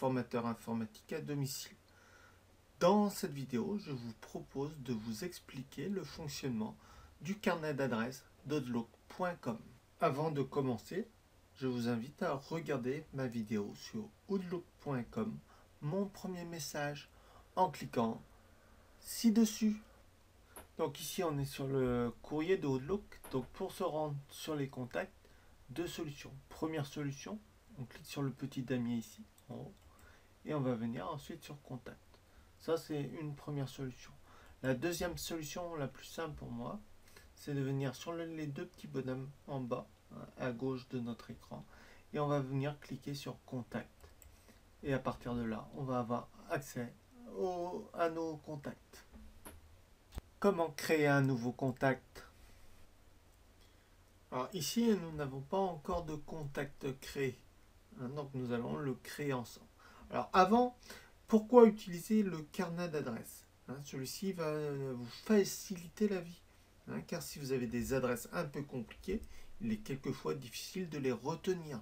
formateur informatique à domicile. Dans cette vidéo, je vous propose de vous expliquer le fonctionnement du carnet d'adresses d'Outlook.com. Avant de commencer, je vous invite à regarder ma vidéo sur Outlook.com, mon premier message, en cliquant ci-dessus. Donc ici, on est sur le courrier de Outlook. Donc pour se rendre sur les contacts, deux solutions. Première solution, on clique sur le petit damier ici en haut et on va venir ensuite sur contact. Ça, c'est une première solution. La deuxième solution, la plus simple pour moi, c'est de venir sur les deux petits bonhommes en bas à gauche de notre écran et on va venir cliquer sur contact. Et à partir de là, on va avoir accès à nos contacts. Comment créer un nouveau contact? Alors ici, nous n'avons pas encore de contact créé, donc nous allons le créer ensemble. Alors avant, pourquoi utiliser le carnet d'adresses? Celui-ci va vous faciliter la vie, car si vous avez des adresses un peu compliquées, il est quelquefois difficile de les retenir.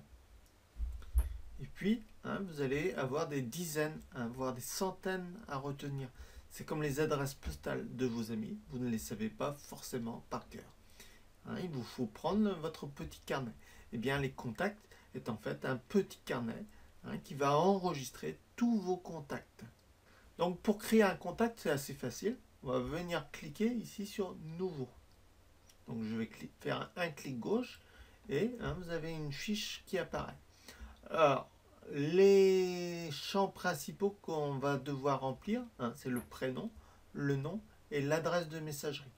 Et puis, vous allez avoir des dizaines, voire des centaines à retenir. C'est comme les adresses postales de vos amis, vous ne les savez pas forcément par cœur. Il vous faut prendre votre petit carnet. Eh bien, les contacts est en fait un petit carnet qui va enregistrer tous vos contacts. Donc, pour créer un contact, c'est assez facile. On va venir cliquer ici sur « Nouveau ». Donc, je vais faire un clic gauche et vous avez une fiche qui apparaît. Alors, les champs principaux qu'on va devoir remplir, c'est le prénom, le nom et l'adresse de messagerie.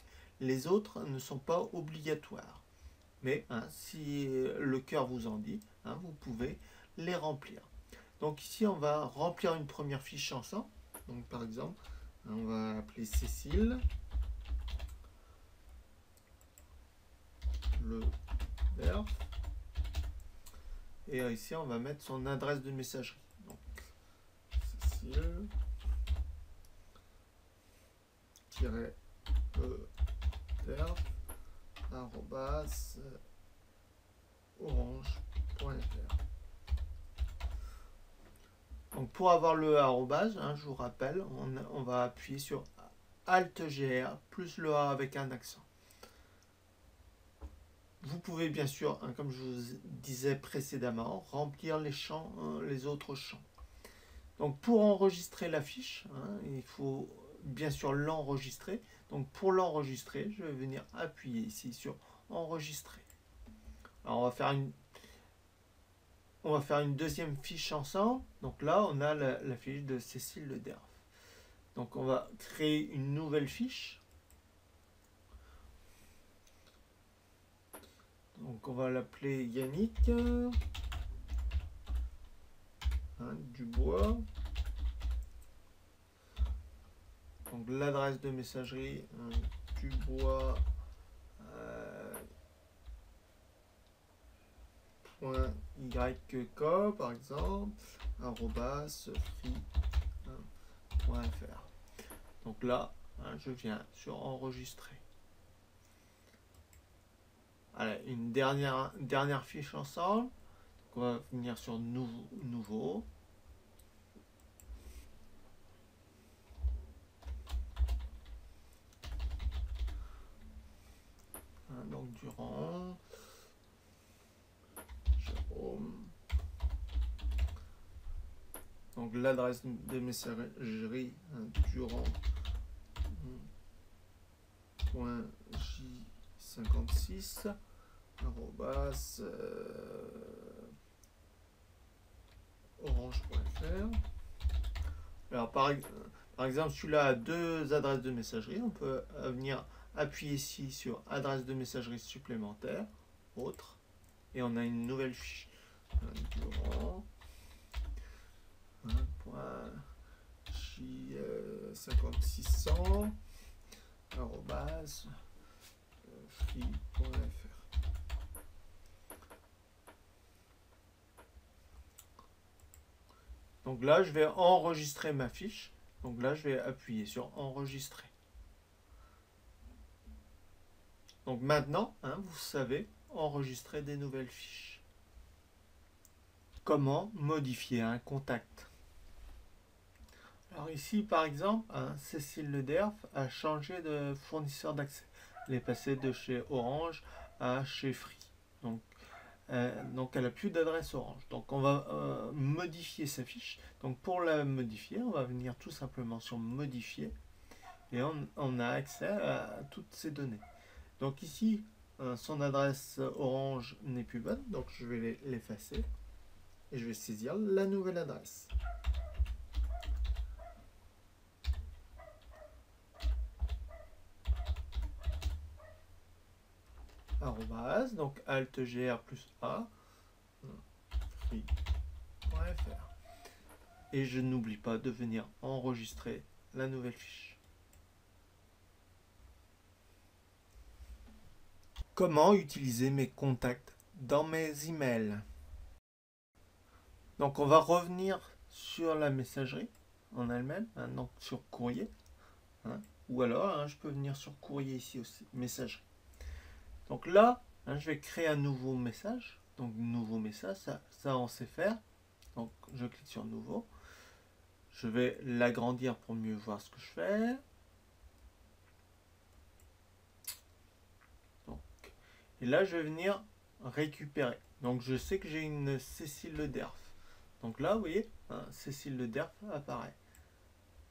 Les autres ne sont pas obligatoires, mais si le cœur vous en dit, vous pouvez les remplir. Donc ici, on va remplir une première fiche ensemble. Donc par exemple, on va appeler Cécile, le verbe, et ici, on va mettre son adresse de messagerie. Donc Cécile, orange.fr. Donc pour avoir le arrobase, je vous rappelle, on va appuyer sur Alt-GR plus le A avec un accent. Vous pouvez bien sûr, comme je vous disais précédemment, remplir les champs, les autres champs. Donc pour enregistrer la fiche, il faut bien sûr l'enregistrer. Donc pour l'enregistrer, je vais venir appuyer ici sur enregistrer. Alors on va faire une deuxième fiche ensemble. Donc là, on a la fiche de Cécile Le Derf. Donc on va créer une nouvelle fiche. Donc on va l'appeler Yannick Dubois. Donc l'adresse de messagerie Dubois .yk par exemple @free.fr. Donc là, je viens sur enregistrer. Allez, une dernière fiche ensemble. Donc on va venir sur nouveau. Donc Durand, Jérôme. Donc l'adresse de messagerie Durand.j56 @orange.fr. Alors par exemple, celui-là a deux adresses de messagerie. On peut venir appuyer ici sur adresse de messagerie supplémentaire, autre, et on a une nouvelle fiche. Durand.j5600 @free.fr. Donc là, je vais enregistrer ma fiche. Donc là, je vais appuyer sur enregistrer. Donc maintenant, vous savez enregistrer des nouvelles fiches. Comment modifier un contact? Alors ici, par exemple, hein, Cécile Le Derf a changé de fournisseur d'accès. Elle est passée de chez Orange à chez Free. Donc elle n'a plus d'adresse Orange. Donc on va modifier sa fiche. Donc pour la modifier, on va venir tout simplement sur modifier. Et on a accès à toutes ces données. Donc ici, son adresse Orange n'est plus bonne. Donc je vais l'effacer. Et je vais saisir la nouvelle adresse. Arrobase, donc AltGR+A, free.fr. Et je n'oublie pas de venir enregistrer la nouvelle fiche. Comment utiliser mes contacts dans mes emails? Donc on va revenir sur la messagerie en elle-même, hein, donc sur courrier, hein, ou alors hein, je peux venir sur courrier ici aussi, messagerie. Donc là, hein, je vais créer un nouveau message. Donc nouveau message, ça on sait faire. Donc je clique sur nouveau. Je vais l'agrandir pour mieux voir ce que je fais. Donc, et là, je vais venir récupérer. Donc je sais que j'ai une Cécile Le Derf. Donc là, vous voyez, hein, Cécile Le Derf apparaît.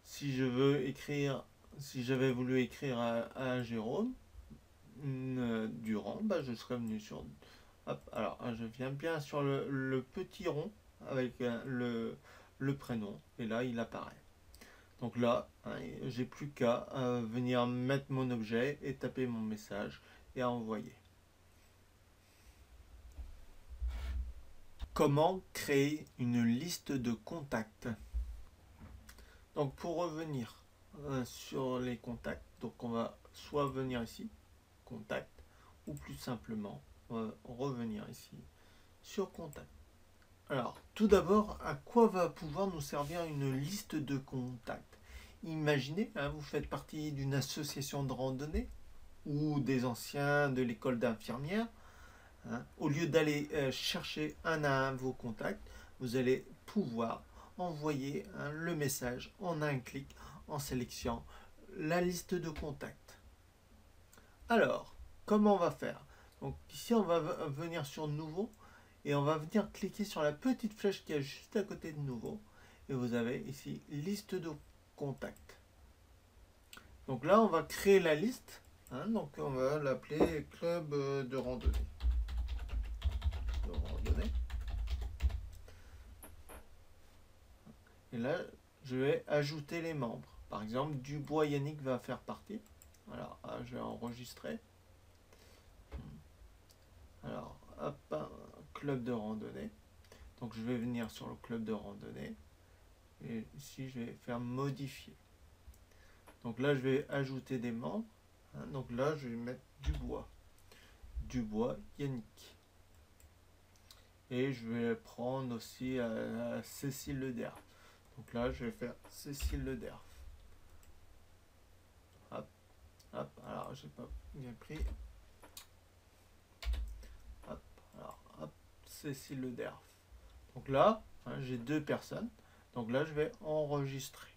Si je veux écrire, si j'avais voulu écrire à Jérôme, Durand, bah je serais venu sur hop, alors je viens bien sur le petit rond avec le prénom et là il apparaît. Donc là hein, j'ai plus qu'à venir mettre mon objet et taper mon message et à envoyer. Comment créer une liste de contacts? Donc pour revenir sur les contacts, donc on va soit venir ici contact, ou plus simplement revenir ici sur contact. Alors tout d'abord, à quoi va pouvoir nous servir une liste de contacts? Imaginez, hein, vous faites partie d'une association de randonnée ou des anciens de l'école d'infirmières, hein. Au lieu d'aller chercher un à un vos contacts, vous allez pouvoir envoyer hein, le message en un clic en sélectionnant la liste de contacts. Alors, comment on va faire? Donc ici, on va venir sur Nouveau et on va venir cliquer sur la petite flèche qui est juste à côté de Nouveau. Et vous avez ici Liste de contacts. Donc là, on va créer la liste. Hein, donc on va l'appeler Club de randonnée. Et là, je vais ajouter les membres. Par exemple, Dubois Yannick va faire partie. Alors, je vais enregistrer. Alors, hop, club de randonnée. Donc, je vais venir sur le club de randonnée. Et ici, je vais faire modifier. Donc là, je vais ajouter des membres. Donc là, je vais mettre Dubois. Dubois Yannick. Et je vais prendre aussi Cécile Le Derf. Donc là, je vais faire Cécile Le Derf. Hop, alors j'ai pas bien pris. Hop, alors hop, Cécile Le Derf. Donc là, hein, j'ai deux personnes. Donc là, je vais enregistrer.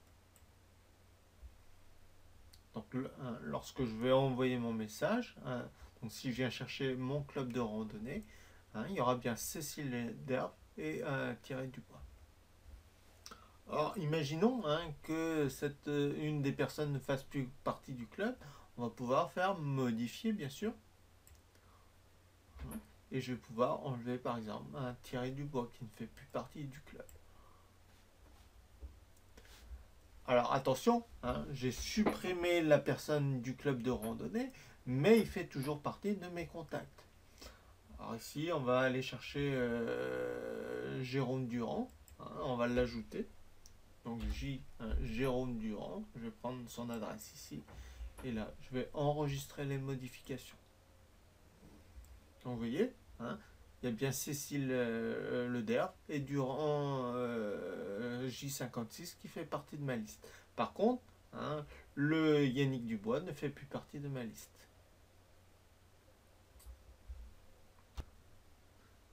Donc hein, lorsque je vais envoyer mon message, hein, donc si je viens chercher mon club de randonnée, hein, il y aura bien Cécile Le Derf et Thierry Dubois. Alors imaginons hein, que une des personnes ne fasse plus partie du club. On va pouvoir faire modifier, bien sûr. Et je vais pouvoir enlever, par exemple, un Thierry Dubois qui ne fait plus partie du club. Alors, attention, hein, j'ai supprimé la personne du club de randonnée, mais il fait toujours partie de mes contacts. Alors ici, on va aller chercher Jérôme Durand. Hein, on va l'ajouter. Donc, Jérôme Durand. Je vais prendre son adresse ici. Et là, je vais enregistrer les modifications. Donc, vous voyez, hein, il y a bien Cécile Le Derf et Durand J56 qui fait partie de ma liste. Par contre, hein, le Yannick Dubois ne fait plus partie de ma liste.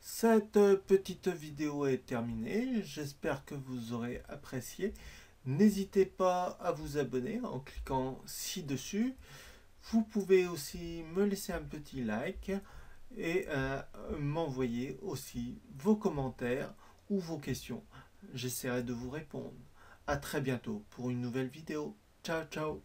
Cette petite vidéo est terminée. J'espère que vous aurez apprécié. N'hésitez pas à vous abonner en cliquant ci-dessus. Vous pouvez aussi me laisser un petit like et m'envoyer aussi vos commentaires ou vos questions. J'essaierai de vous répondre. À très bientôt pour une nouvelle vidéo. Ciao, ciao!